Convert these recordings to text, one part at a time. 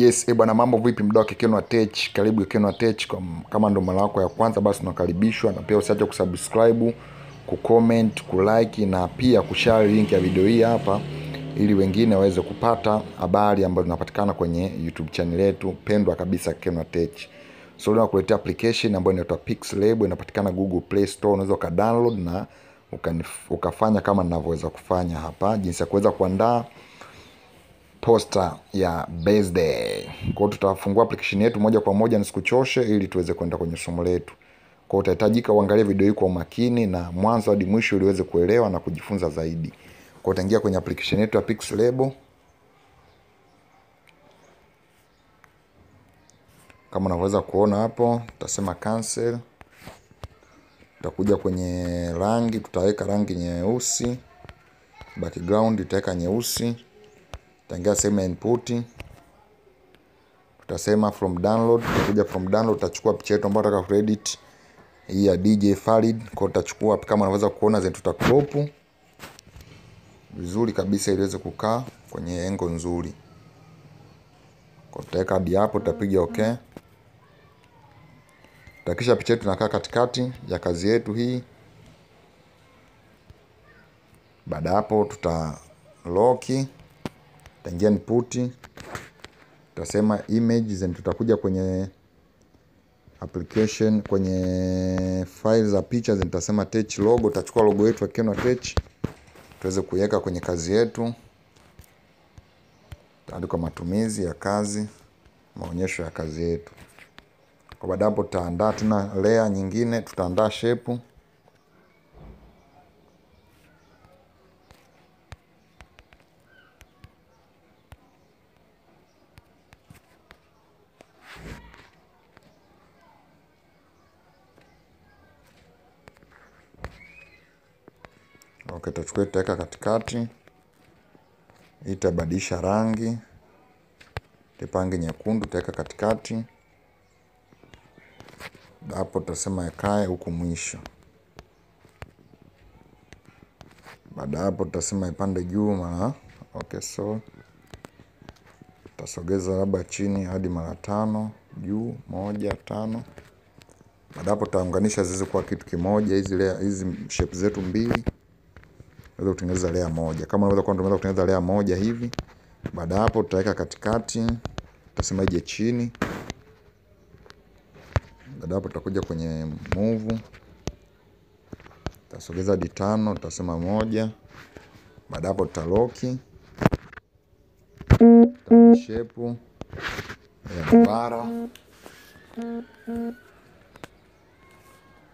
Yes, ebana mambo vipi mdoke Kenno Tech, karibu Kenno Tech. Kama ndo mara yako ya kwanza basi tunakaribishwa, na pia usiache kusubscribe, kucomment, kulike na pia kushare link ya video hii hapa ili wengine waweze kupata habari ambazo zinapatikana kwenye YouTube channel yetu pendwa kabisa Kenno Tech. So leo nakuletea application ambayo inaitwa Pixel Label, inapatikana Google Play Store, unaweza ukadownload na ukafanya kama ninavyoweza kufanya hapa jinsi ya kuweza kuandaa poster ya birthday. Kwa hiyo tutafungua application yetu moja kwa moja nisikuchoshe ili tuweze kwenda kwenye somo letu. Kwa hiyo utahitajika uangalie video hii kwa umakini na mwanzo hadi mwisho ili uweze kuelewa na kujifunza zaidi. Kwa hiyo utaingia kwenye application yetu ya Pixel Label. Kama unaweza kuona hapo, tutasema cancel. Tutakuja kwenye rangi, tutaweka rangi nyeusi. Background tutaweka nyeusi. Tutaingia sema input. Tutasema from download, tutakuja from download tutachukua picha yetu ambayo nataka credit hii ya DJ Farid. Kwa tutachukua kama unaweza kuona zetu tutacrop vizuri kabisa ili iweze kukaa kwenye engo nzuri. Kwa tutaweka hadi hapo tutapiga okay. Tutakisha picha yetu inakaa katikati ya kazi yetu hii. Baada hapo tuta lock. Tutaingia input, tutasema images, and tutakuja kwenye application, kwenye files za pictures, and tutasema Tech logo. Tutachukua logo yetu ya Kenno Tech tuweze kuiweka kwenye kazi yetu. Tutaandika matumizi ya kazi, maonyesho ya kazi yetu. Kwa baada hapo tutaandaa tuna layer nyingine, tutaandaa shape. Okay, tutachukua tutaweka katikati. Itabadilisha rangi. Tupange nyekundu tutaweka katikati. Hapo tutasema ikae huku mwisho. Baada hapo tutasema ipande juu mara. Okay, so tutasogeza labda chini hadi mara 5, juu 1 5. Baada hapo tutaunganisha zizi kwa kitu kimoja hizi shape zetu mbili. Unaweza kutengeneza layer moja. Kama unaweza kuendelea kutengeneza layer moja hivi. Baada hapo tutaweka katikati. Tutasema ije chini. Baada hapo tutakuja kwenye move. Tutasogeza hadi 5, tutasema 1. Baada hapo tutalock. Tuta shape ya duara.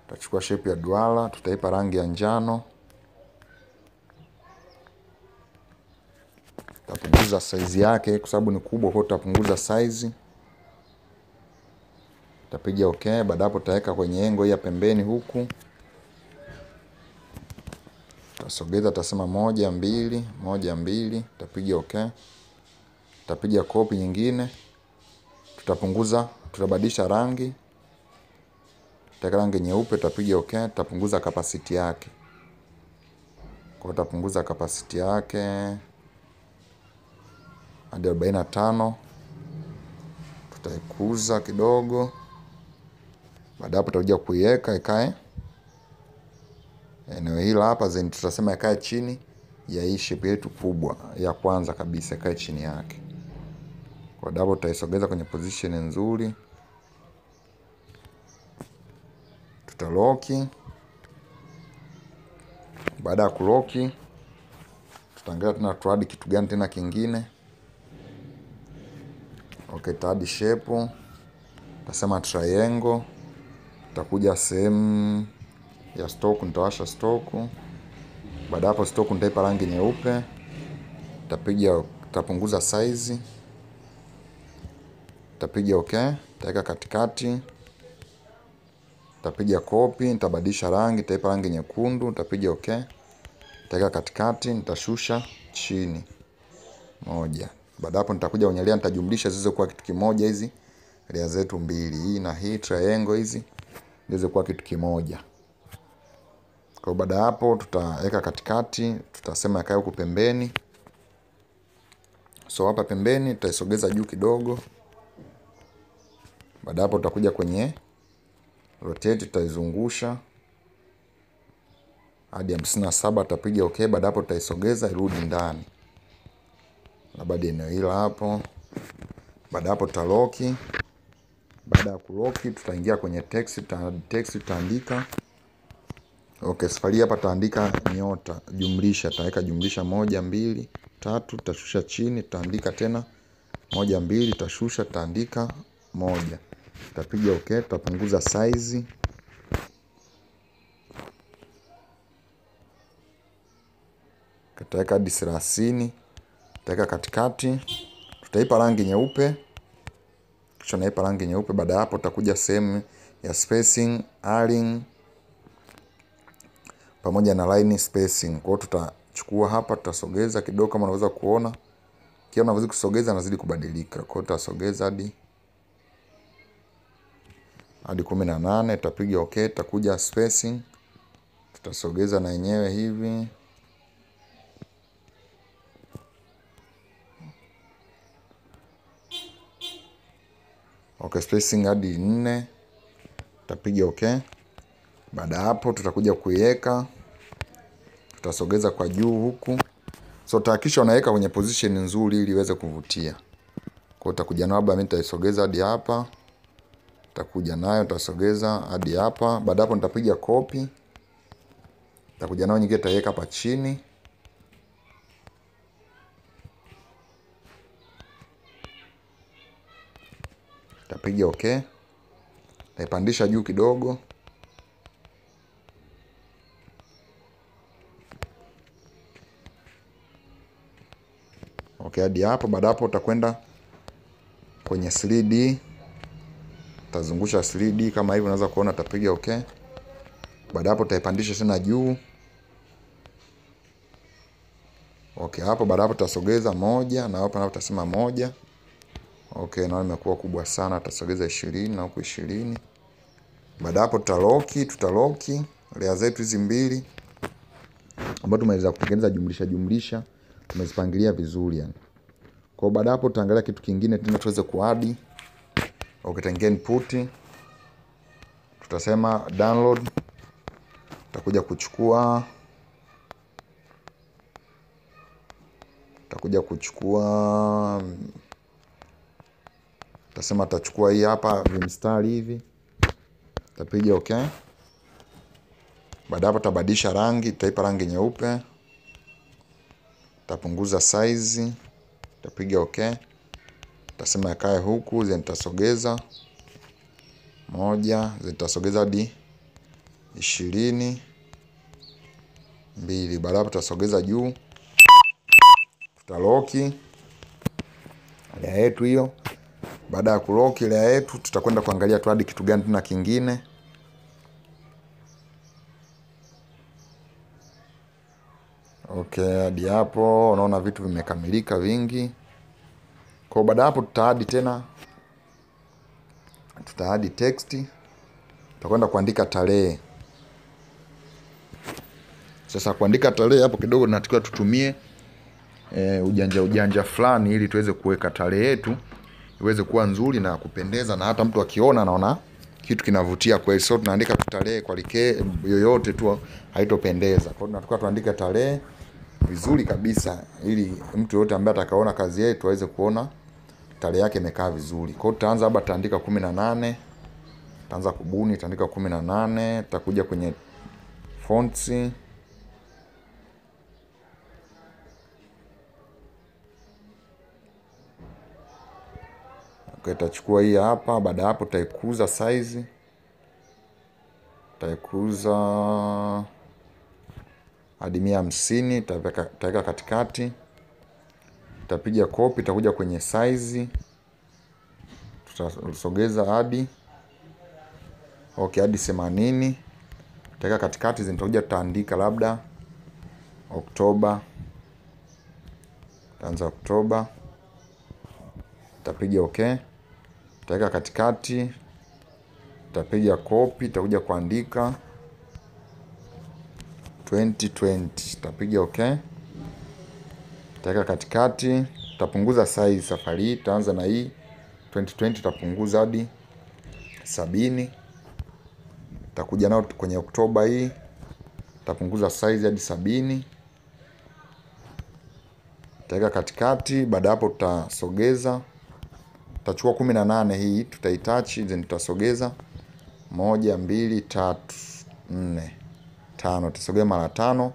Tutachukua shape ya duara, tutaipa rangi ya njano. Tutapunguza size yake kwa sababu ni kubwa, kwa tutapunguza size. Tutapiga okay. Baada hapo tutaweka kwenye engo ya pembeni huku. Tutasogeza tutasema 1 2 1 2. Tutapiga okay. Tutapiga copy nyingine. Tutapunguza, tutabadilisha rangi. Tutaweka rangi nyeupe, tutapiga okay. Tutapunguza capacity yake. Kwa tutapunguza capacity yake hadi 45. Tutaikuza kidogo. Baada hapo tutakuja kuiweka ikae eneo hili hapa, then tutasema ikae chini ya hii shape yetu kubwa ya kwanza kabisa, ikae chini yake. Kwa double tutaisogeza kwenye position nzuri. Tutalock. Baada ya kulock tutaangalia tena tuadd kitu gani tena kingine. Okay, tadi shape. Tutasema triangle. Tutakuja sehemu ya stock, nitawasha stock. Baada hapo stock nitaipa rangi nyeupe. Tutapiga, tutapunguza size. Tutapiga okay, tutaweka katikati. Tutapiga copy, nitabadilisha rangi, nitaipa rangi nyekundu, tutapiga okay. Nitaweka katikati, nitashusha chini. 1. Baada hapo nitakuja kwenye layer, nitajumlisha zizo kwa kitu kimoja hizi layer zetu mbili, hii na hii triangle hizi zizo kwa kitu kimoja. Kwa baada hapo tutaweka katikati, tutasema ikae huko pembeni. So hapa pembeni tutaisogeza juu kidogo. Baada hapo utakuja kwenye rotate, tutaizungusha hadi 57, tapiga okay. Baada hapo tutaisogeza irudi ndani. Na baada eneo hilo hapo. Baada hapo tutaloki. Baada ya kuloki tutaingia kwenye text, tutaandika. Okay, safari hapa tutaandika nyota, jumlisha, tutaweka jumlisha 1 2 3, tutashusha chini, tutaandika tena 1 2, tutashusha, tutaandika 1. Tutapiga okay, tutapunguza size. Tutaweka hadi 30. Tutaweka katikati. Tutaipa rangi nyeupe. Kisha naipa rangi nyeupe. Baada hapo tutakuja sehemu ya spacing, align pamoja na line spacing. Kwa tutachukua hapa, tutasogeza kidogo kama unaweza kuona. Kila unaweza kusogeza nazidi kubadilika. Kwa tutasogeza hadi 18, tutapiga okay, tutakuja spacing. Tutasogeza na yenyewe hivi. Okay, spacing hadi 4. Tutapiga okay. Baada hapo tutakuja kuiweka. Tutasogeza kwa juu huku. So tahakisha unaweka kwenye position nzuri ili iweze kuvutia. Kwa utakuja na labda mimi nitaisogeza hadi hapa. Takuja nayo tutasogeza hadi hapa. Baada hapo nitapiga copy. Takuja nayo nyingine taiweka hapa chini. Tapiga okay. Taipandisha juu kidogo. Okay, hadi hapo. Baada hapo utakwenda kwenye 3D. Tazungusha 3D kama hivi unaweza kuona, tapiga okay. Baada hapo taipandisha tena juu. Okay, hapo baada hapo tutasogeza 1 na hapo tutasema 1. Okay, naona imekuwa kubwa sana, tutasogeza 20 na huko 20. Baada hapo tutaloki layer zetu hizi mbili ambazo tumeweza kutengeneza jumlisha, tumezipangilia vizuri yani. Kwa baada hapo tutaangalia kitu kingine tena tuweze kuadi. Okay, tutaingia input. Tutasema download. Tutakuja kuchukua tutasema tutachukua hii hapa vimstari hivi. Tutapiga okay. Baada hapo tutabadilisha rangi, tutaipa rangi nyeupe. Tutapunguza size. Tutapiga okay. Tutasema kae huku, zitasogeza 1, zitasogeza hadi 22. Baada hapo tutasogeza juu. Tutaloki layer yetu hiyo. Baada ya kuloki layer yetu tutakwenda kuangalia tuadi kitu gani tena kingine. Okay, hadi hapo unaona vitu vimekamilika vingi. Kwa baada hapo tutaadi text. Tutakwenda kuandika tarehe. Sasa kuandika tarehe hapo kidogo tunatakiwa tutumie ujanja fulani ili tuweze kuweka tarehe yetu iweze kuwa nzuri na kupendeza, na hata mtu akiona anaona kitu kinavutia kweli. So tunaandika tarehe kwa like yoyote tu haitopendeza. Kwa hiyo tunatakiwa tuandike tarehe vizuri kabisa ili mtu yote ambaye atakaona kazi yetu aweze kuona tarehe yake imekaa vizuri. Kwa hiyo tutaanza hapa, tutaandika 18. Tutaanza kubuni, tutaandika 18. Tutakuja kwenye fonts. Okay, tutachukua hii hapa. Baada hapo tutaikuza size. Tutaikuza hadi 150, tutaweka katikati. Tutapiga copy, tutakuja kwenye size. Tutasogeza hadi okay, hadi 80. Tutaweka katikati, zitakuja tutaandika labda Oktoba. Tutaanza Oktoba. Tutapiga okay. Tutaweka katikati. Tutapiga copy, tutakuja kuandika 2020. Tutapiga okay. Tutaweka katikati. Tutapunguza size safari. Tutaanza na hii 2020, tutapunguza hadi 70. Takuja nao kwenye Oktoba hii. Tapunguza size hadi 70. Taweka katikati, baada hapo tutasogeza. Tutachukua 18 hii, tutaitachi, then tutasogeza 1 2 3 4 5. Tutasogea mara 5.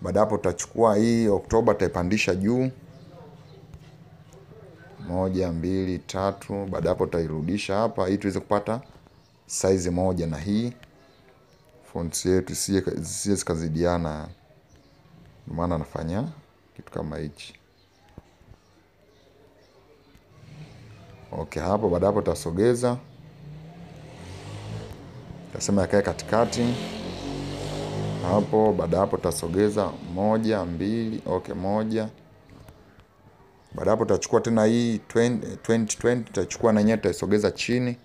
Baada hapo tutachukua hii Oktoba tutaipandisha juu. 1 2 3. Baada hapo tutairudisha hapa ili tuweze kupata size 1 na hii. Fonts yetu sije zikazidiana. Ndio maana nafanya kitu kama hichi. Okay, hapo baada hapo tutasogeza. Tasema yakae katikati. Hapo baada hapo tutasogeza 1 2. Okay, 1. Baada hapo tutachukua tena hii 20 tutachukua na nyota isogeza chini.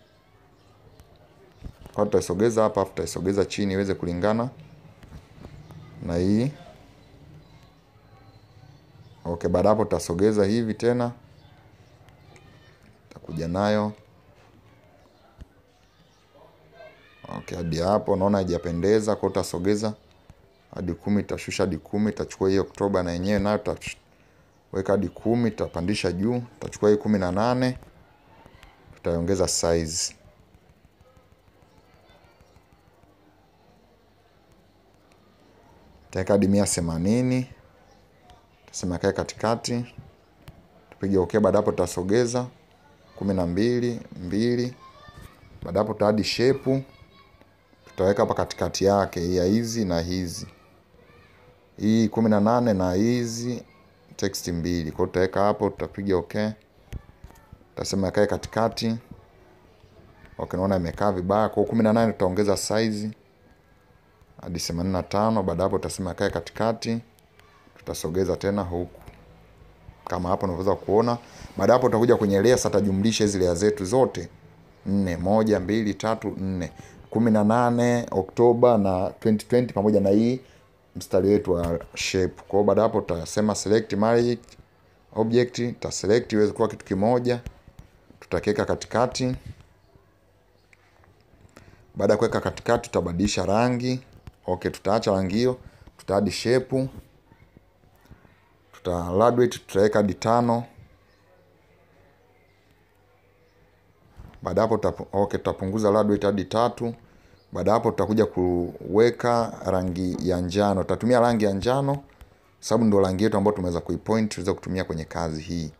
Kwa tutasogeza hapa afu tutasogeza chini iweze kulingana na hii. Okay, baada hapo tutasogeza hivi tena. Takuja nayo. Okay, hadi hapo naona haijapendeza, kwa tutasogeza hadi 10, tashusha hadi 10, tachukua hiyo Oktoba na yenyewe nayo tutaweka hadi 10, tutapandisha juu, tutachukua hiyo 18, tutaongeza size. Taweka hadi 180. Tuseme kae katikati. Tupige okay, baada hapo tutasogeza 12 2. Baada hapo tutahadi shape. Tutaweka hapa katikati yake ya hizi na hizi. Hii 18 na hizi text 2. Kwa tutaweka hapo, tutapiga okay. Tutasema kae katikati. Okay, naona imekaa vibaya. Kwa 18 tutaongeza size hadi 85. Baada hapo tutasema kae katikati. Tutasogeza tena huku. Kama hapo unaweza kuona. Baada hapo tutakuja kwenye layer, satajumlisha hizi layer zetu zote 4, 1 2 3 4. 18 Oktoba na 2020 pamoja na hii mstari wetu wa shape. Kwa baada hapo tutasema select magic object, tutaselect iweze kuwa kitu kimoja. Tutakeka katikati. Baada ya kuweka katikati tutabadilisha rangi. Okay, tutaacha rangi hiyo, tutaadi shape. Tuta graduate, tutaweka hadi 5. Baada hapo tutapunguza graduate hadi 3. Baada hapo tutakuja kuweka rangi ya njano. Tutatumia rangi ya njano sababu ndio rangi yetu ambayo tumeweza kuipoint, tuweza kutumia kwenye kazi hii.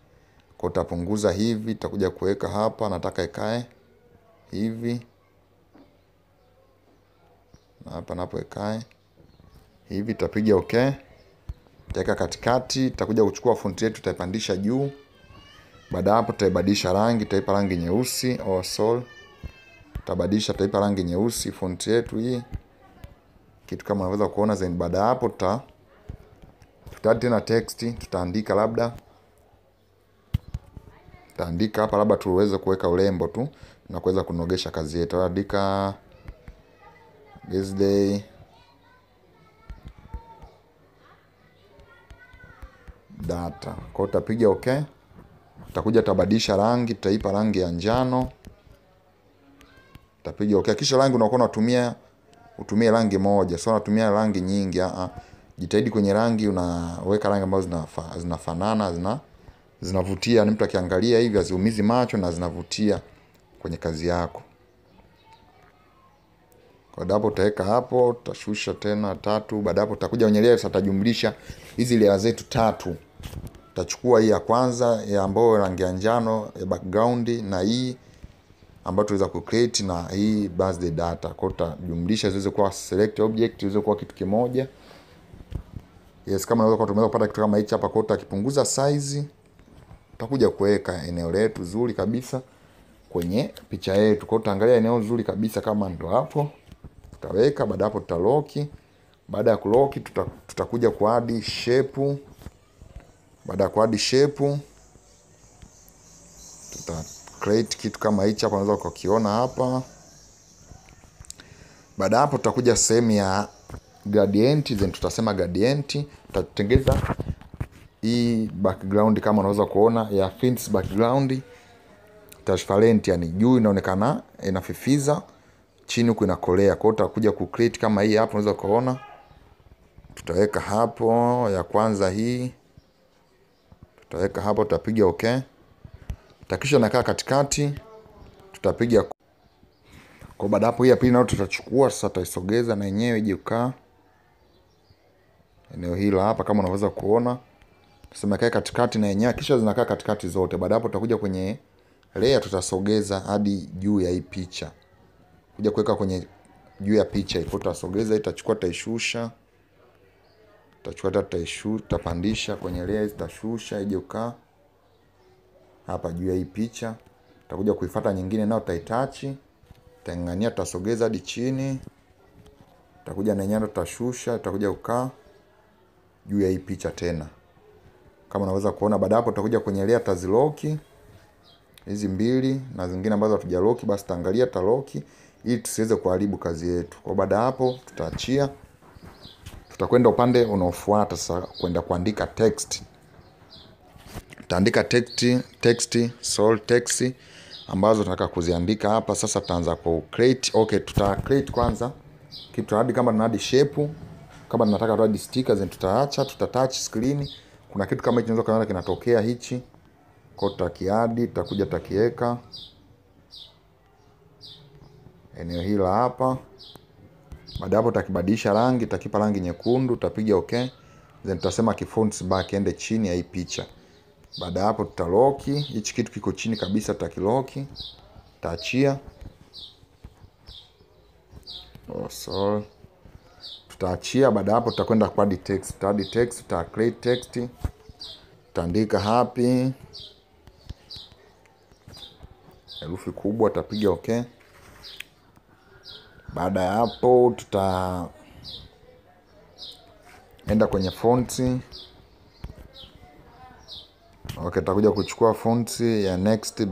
Kwa tutapunguza hivi, tutakuja kuweka hapa, nataka ikae hivi. Na hapa napo ikae hivi, tutapiga okay. Tutaweka katikati, tutakuja kuchukua font yetu tutaipandisha juu. Baada hapo tutaibadilisha rangi, tutaipa rangi nyeusi au sol. Tutabadilisha, tutaipa rangi nyeusi font yetu hii. Kitu kama unaweza kuona zaidi. Baada hapo tuta tena text, tutaandika labda. Tutaandika hapa labda tuweze kuweka urembo tu na kuweza kunogesha kazi yetu. Tutaandika this day data. Kwa tutapiga okay. Tutakuja tutabadilisha rangi, tutaipa rangi ya njano. Tutapiga okay. Kisha rangi unakuwa unatumia rangi moja, sio unatumia rangi nyingi. Jitahidi kwenye rangi unaweka rangi ambazo zinafanana, zinavutia, ni mtu akiangalia hivi aziumizi macho na zinavutia kwenye kazi yako. Kwa dapo tutaweka hapo, tutashusha tena 3. Baada hapo tutakuja kwenye tutajumlisha hizi layer zetu 3. Tutachukua hii ya kwanza ya ambayo rangi ya njano ya background na hii ambayo tuweza kucreate na hii birthday data. Kwa tutajumlisha ziweze kuwa select object, ziweze kuwa kitu kimoja. Yes, kama unaweza kutumia kupata kitu kama hichi hapa. Kwa tutakipunguza size, tutakuja kuweka eneo letu zuri kabisa kwenye picha yetu. Kwa tutaangalia eneo zuri kabisa kama ndo hapo. Tutaweka, baada hapo tutaloki. Baada ya kuloki tutakuja kuadi shape. Baada ya kuadi shape tuta create kitu kama hichi hapa, unaweza kukiona hapa. Baada hapo tutakuja sehemu ya gradient, then tutasema gradient tutatengeza hii background kama unaweza kuona ya fins background. Touch talent yani juu inaonekana inafifiza, chini huko inakolea. Kwa hiyo tutakuja ku create kama hii hapo unaweza kuona. Tutaweka hapo ya kwanza hii. Tutaweka hapo, tutapiga okay. Takisha nakaa katikati. Tutapiga kwa baada hapo hii ya pili nayo tutachukua sasa, tutaisogeza na yenyewe ije ukaa eneo hili hapa kama unaweza kuona. Tuseme kae katikati na yenyewe kisha zinakaa katikati zote. Baada hapo tutakuja kwenye layer, tutasogeza hadi juu ya hii picha. Kuja kuweka kwenye juu ya picha ipo, tutasogeza itachukua, taishusha. Tutachukua taishusha, tapandisha kwenye layer, itashusha ije ukaa hapa juu ya hii picha. Tutakuja kuifuata nyingine nao taitachi. Tangania tutasogeza hadi chini. Tutakuja na nyano tutashusha, tutakuja kukaa juu ya hii picha tena. Kama unaweza kuona baada hapo tutakuja kwenye layer taziloki. Hizi mbili na zingine ambazo hatujaloki basi taangalia taloki ili tusiweze kuharibu kazi yetu. Kwa baada hapo tutaachia. Tutakwenda upande unaofuata sasa kwenda kuandika text. Tutaandika text, source text ambazo tunataka kuziandika hapa. Sasa tutaanza ku create. Okay, tuta create kwanza kitu tunadi, kama tunadi shape, kama tunataka tunadi stickers, tutaacha, tutatouch screen. Kuna kitu kama hicho unaweza kuona kinatokea hichi. Kwa tutakiadi, tutakuja takiweka eneo hili hapa. Baada hapo tutakibadilisha rangi, tutakipa rangi nyekundu, tutapiga okay. Then tutasema ki fonts back ende chini ya hii picha. Baada hapo tutaloki, hichi kitu kiko chini kabisa tutakiloki. Tutaachia. Oh sorry. Tutaachia. Baada hapo tutakwenda kwa text. Tuta create text. Tutaandika happy. Herufi kubwa tutapiga okay. Baada ya hapo tutaenda kwenye fonti. Okay, tutakuja kuchukua fonti ya Nesta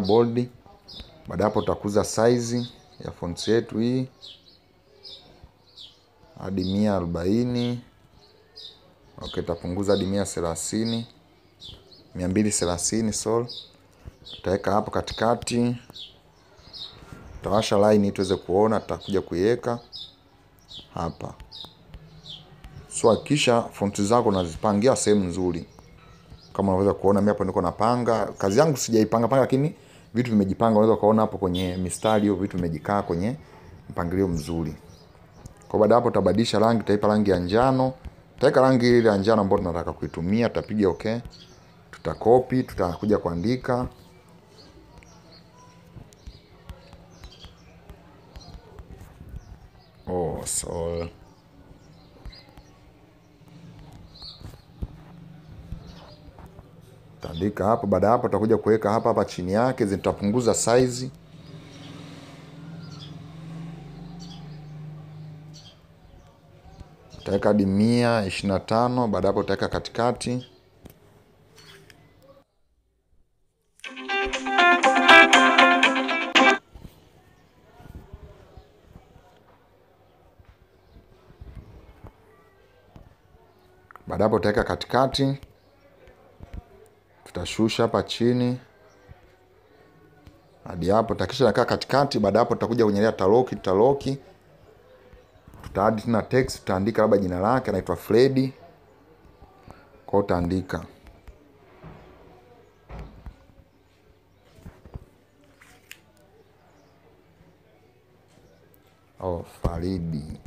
bold. Baada hapo tutakuza size ya fonti yetu hii hadi 140. Okay, tapunguza hadi 130. 230 sol. Tutaweka hapo katikati. Tutawasha line tuweze kuona, tutakuja kuiweka hapa. So kisha fonti zako unazipangia sehemu nzuri. Kama unaweza kuona mimi hapo niko napanga. Kazi yangu sijaipanga panga lakini vitu vimejipanga, unaweza kuona hapo kwenye mistari hiyo vitu vimejikaa kwenye mpangilio mzuri. Kwa baada hapo tutabadilisha rangi, tutaipa rangi ya njano. Tutaweka rangi ile ya njano ambayo tunataka kuitumia, tutapiga okay. Tutakopi, tutakuja kuandika. Oh, so taandika hapo. Baada hapo tutakuja kuweka hapa hapa chini yake, zitapunguza size. Tutaweka hadi 125. Baada hapo tutaweka katikati. Baada hapo tutaweka katikati. Tutashusha hapa chini hadi hapo. Takisha nakaa katikati. Baada hapo tutakuja kwenye layer taloki. Tutaadi tena text, tutaandika labda jina lake anaitwa Freddy. Kwa utaandika Faridi.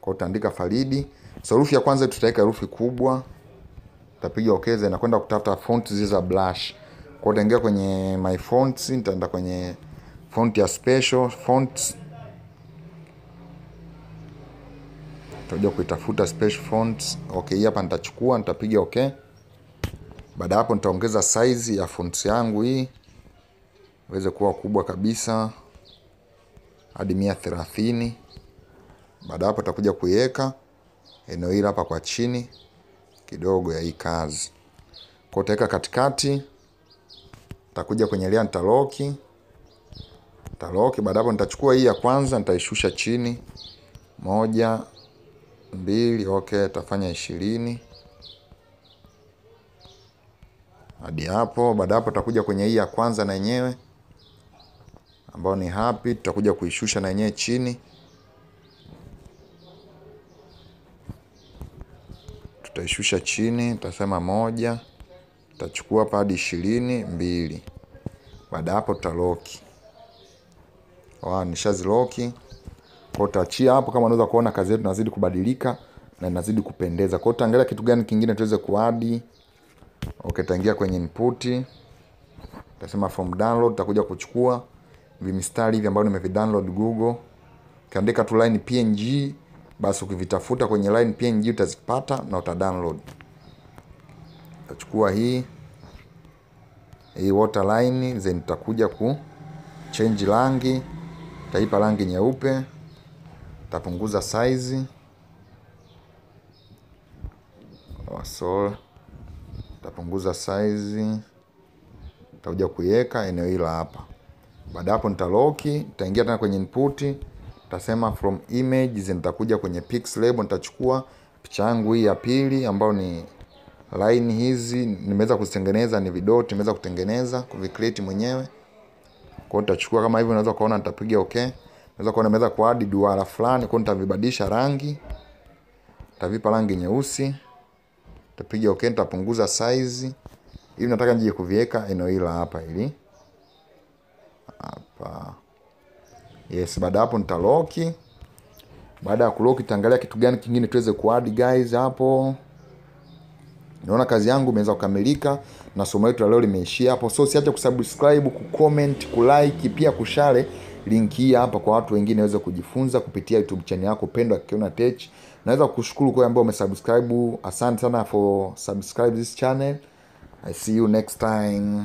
Kwa utaandika Faridi. So herufi ya kwanza tutaweka herufi kubwa. Tutapiga okay, na kwenda kutafuta fonts zile za brush. Kwa utaingia kwenye my fonts, nitaenda kwenye font ya special fonts. Tutajua kuitafuta special fonts. Okay, hapa nitachukua, nitapiga okay. Baada hapo nitaongeza size ya fonts yangu hii. Iweze kuwa kubwa kabisa hadi 130. Baada hapo tutakuja kuiweka eneo hili hapa kwa chini kidogo ya hii kazi. Kwa utaweka katikati, tutakuja kwenye layer taloki. Baada hapo nitachukua hii ya kwanza, nitaishusha chini. 1 2 okay, tafanya 20. hadi hapo. Baada hapo tutakuja kwenye hii ya kwanza na yenyewe ambao ni happy, tutakuja kuishusha na yenyewe chini. Tutaishusha chini, tutasema 1, tutachukua hadi 22. Baada hapo tutaloki. Nishaziloki. Kwa tutaachia hapo. Kama unaweza kuona kazi yetu inazidi kubadilika na inazidi kupendeza. Kwa tutaangalia kitu gani kingine tuweze kuadi. Okay, taingia kwenye inputi. Tutasema from download, tutakuja kuchukua vimistari hivi ambavyo nimevidownload Google. Kaandika tu line PNG, basi ukivitafuta kwenye line PNG utazipata na utadownload. Tutachukua hii waterline, then tutakuja ku change rangi, taipa rangi nyeupe, tapunguza size. So tapunguza size, tutakuja kuiweka eneo hili hapa. Baada hapo nitaloki, nitaingia tena kwenye inputi, tutasema from image, then nitakuja kwenye pixel label, nitachukua picha yangu hii ya pili ambao ni line hizi nimeweza kutengeneza, ni vidoti nimeweza kutengeneza, kuvicreate mwenyewe. Kwa nitachukua kama hivi, unaweza kuona nitapiga okay. Unaweza kuona nimeweza kuadi duara fulani, kwa nitavibadilisha rangi. Nitavipa rangi nyeusi. Nitapiga okay, nitapunguza size. Hivi nataka nije kuviweka eneo hili hapa ili. Hapa. Yes, baada hapo nitaloki. Baada ya kuloki tutaangalia kitu gani kingine tuweze kuadi guys hapo. Naona kazi yangu imeweza kukamilika na somo letu leo limeishia hapo. So siache kusubscribe, kucomment, kulike, pia kushare link hii hapa kwa watu wengine waweze kujifunza kupitia YouTube channel yako pendwa Kenno Tech. Naweza kukushukuru kwa ambao umesubscribe. Asante sana for subscribe this channel. I see you next time.